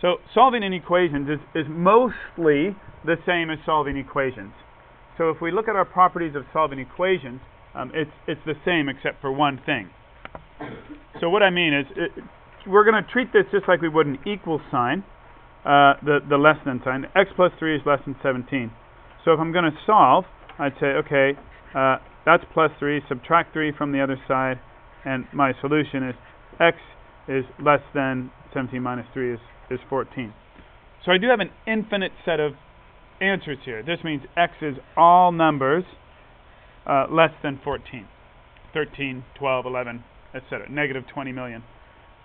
So solving an equation is mostly the same as solving equations. So if we look at our properties of solving equations, it's the same except for one thing. So what I mean is we're going to treat this just like we would an equal sign, the less than sign. X plus 3 is less than 17. So if I'm going to solve, I'd say, okay, that's plus 3, subtract 3 from the other side, and my solution is X is less than 17 minus 3 is 14. So I do have an infinite set of answers here. This means X is all numbers less than 14, 13, 12, 11, etc., negative 20 million.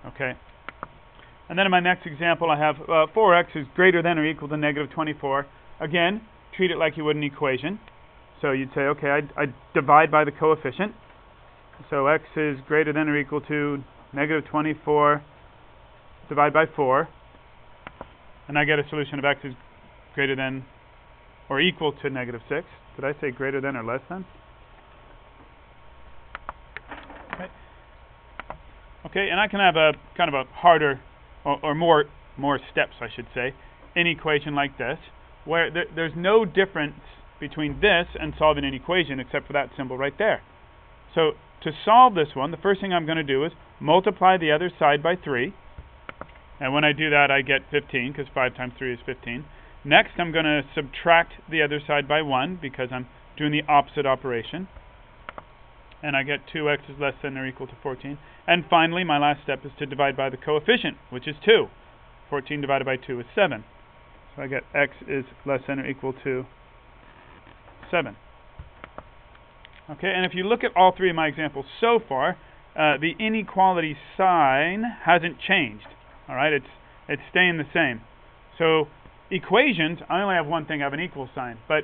Okay. And then in my next example, I have 4x is greater than or equal to negative 24. Again, treat it like you would an equation. So you'd say, okay, I divide by the coefficient. So x is greater than or equal to negative 24 divided by 4. And I get a solution of x is greater than or equal to negative 6. Did I say greater than or less than? Okay, and I can have a kind of a harder or more steps, I should say, an equation like this, where there's no difference between this and solving an equation except for that symbol right there. So to solve this one, the first thing I'm going to do is multiply the other side by 3. And when I do that, I get 15, because 5 times 3 is 15. Next, I'm going to subtract the other side by 1, because I'm doing the opposite operation. And I get 2x is less than or equal to 14. And finally, my last step is to divide by the coefficient, which is 2. 14 divided by 2 is 7. So I get x is less than or equal to 7. Okay, and if you look at all three of my examples so far, the inequality sign hasn't changed. All right, it's staying the same. So equations, I only have one thing, I have an equal sign. But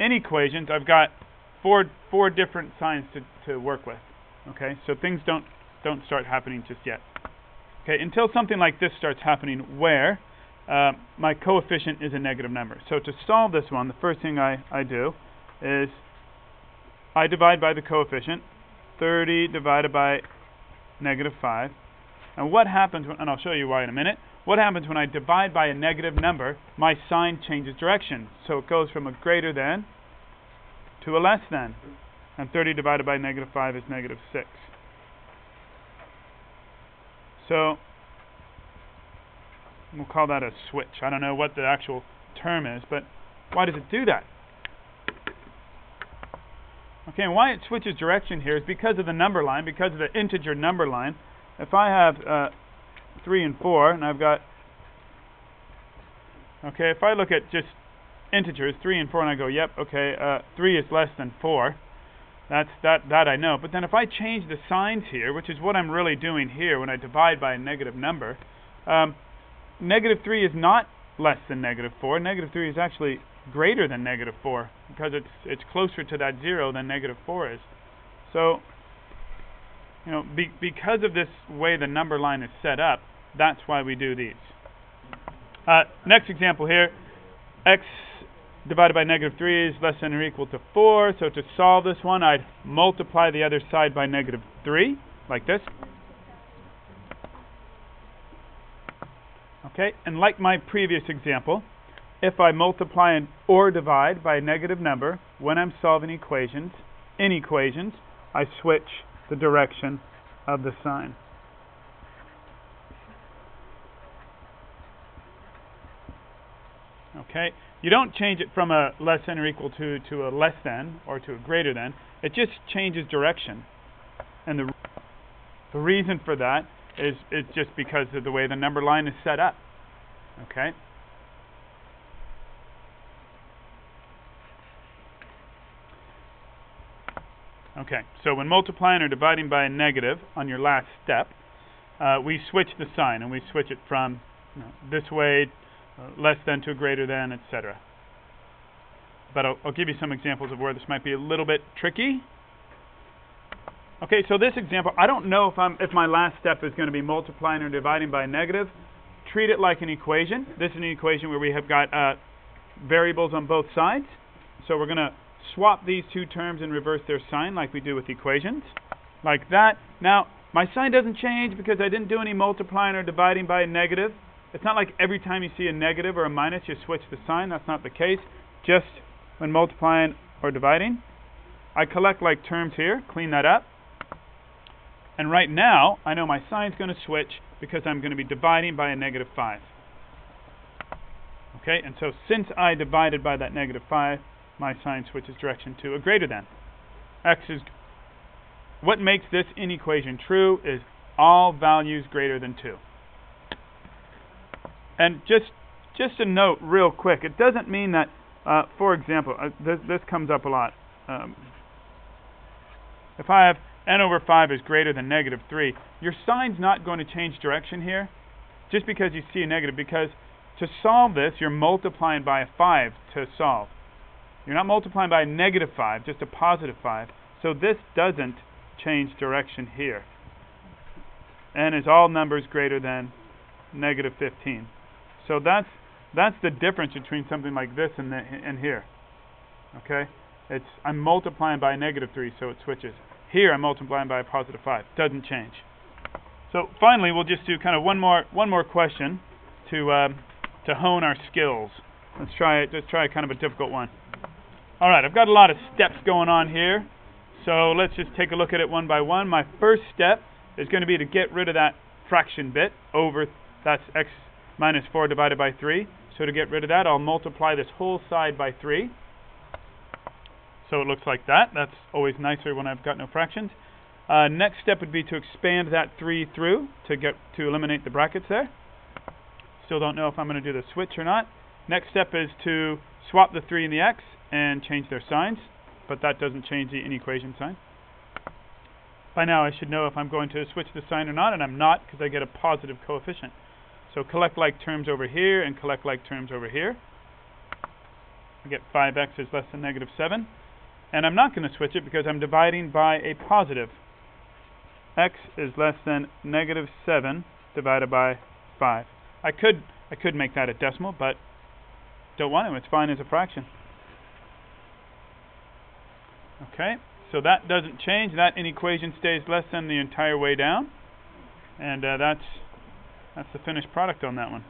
in equations, I've got four different signs to work with. Okay, so things don't start happening just yet. Okay, until something like this starts happening where my coefficient is a negative number. So to solve this one, the first thing I do is I divide by the coefficient, 30 divided by negative 5. And what happens when, and I'll show you why in a minute, what happens when I divide by a negative number, my sign changes direction. So it goes from a greater than to a less than. And 30 divided by negative 5 is negative 6. So we'll call that a switch. I don't know what the actual term is, but why does it do that? Okay, and why it switches direction here is because of the number line, because of the integer number line. If I have 3 and 4, and I've got... Okay, if I look at just integers, 3 and 4, and I go, yep, okay, 3 is less than 4. That's that I know. But then if I change the signs here, which is what I'm really doing here when I divide by a negative number, negative 3 is not less than negative 4. Negative 3 is actually greater than negative 4 because it's closer to that 0 than negative 4 is. So, you know, because of this way the number line is set up, that's why we do these. Next example here, x divided by negative 3 is less than or equal to 4. So to solve this one, I'd multiply the other side by negative 3, like this. Okay, and like my previous example, if I multiply or divide by a negative number, when I'm solving equations, in equations, I switch the direction of the sign. Okay, you don't change it from a less than or equal to a less than or to a greater than. It just changes direction. And the reason for that is just because of the way the number line is set up. Okay. Okay, so when multiplying or dividing by a negative on your last step, we switch the sign and we switch it from this way, less than to greater than, etc. But I'll give you some examples of where this might be a little bit tricky. Okay, so this example, I don't know if my last step is going to be multiplying or dividing by a negative. Treat it like an equation. This is an equation where we have got variables on both sides. So we're going to swap these two terms and reverse their sign like we do with equations. Like that. Now, my sign doesn't change because I didn't do any multiplying or dividing by a negative. It's not like every time you see a negative or a minus, you switch the sign. That's not the case. Just when multiplying or dividing, I collect like terms here, clean that up. And right now, I know my sign's going to switch because I'm going to be dividing by a negative 5. Okay, and so since I divided by that negative 5, my sign switches direction to a greater than. X is... What makes this inequation true is all values greater than 2. And just a note real quick, it doesn't mean that, for example, this comes up a lot. If I have n over 5 is greater than negative 3, your sign's not going to change direction here just because you see a negative, because to solve this, you're multiplying by a 5 to solve. You're not multiplying by a negative 5, just a positive 5. So this doesn't change direction here. N is all numbers greater than negative 15. So that's the difference between something like this and here. Okay? It's I'm multiplying by a negative 3, so it switches. Here I'm multiplying by a positive 5. Doesn't change. So finally, we'll just do kind of one more question to hone our skills. Let's try it. Just try kind of a difficult one. All right, I've got a lot of steps going on here, so let's just take a look at it one by one. My first step is going to be to get rid of that fraction bit over, that's x minus 4 divided by 3. So to get rid of that, I'll multiply this whole side by 3. So it looks like that. That's always nicer when I've got no fractions. Next step would be to expand that 3 through to eliminate the brackets there. Still don't know if I'm going to do the switch or not. Next step is to swap the 3 and the x and change their signs, but that doesn't change the inequation sign. By now I should know if I'm going to switch the sign or not, and I'm not because I get a positive coefficient. So collect like terms over here and collect like terms over here. I get 5x is less than negative 7, and I'm not going to switch it because I'm dividing by a positive. X is less than negative 7 divided by 5. I could make that a decimal, but don't want to. It's fine as a fraction. Okay, so that doesn't change. That inequation stays less than the entire way down. And that's the finished product on that one.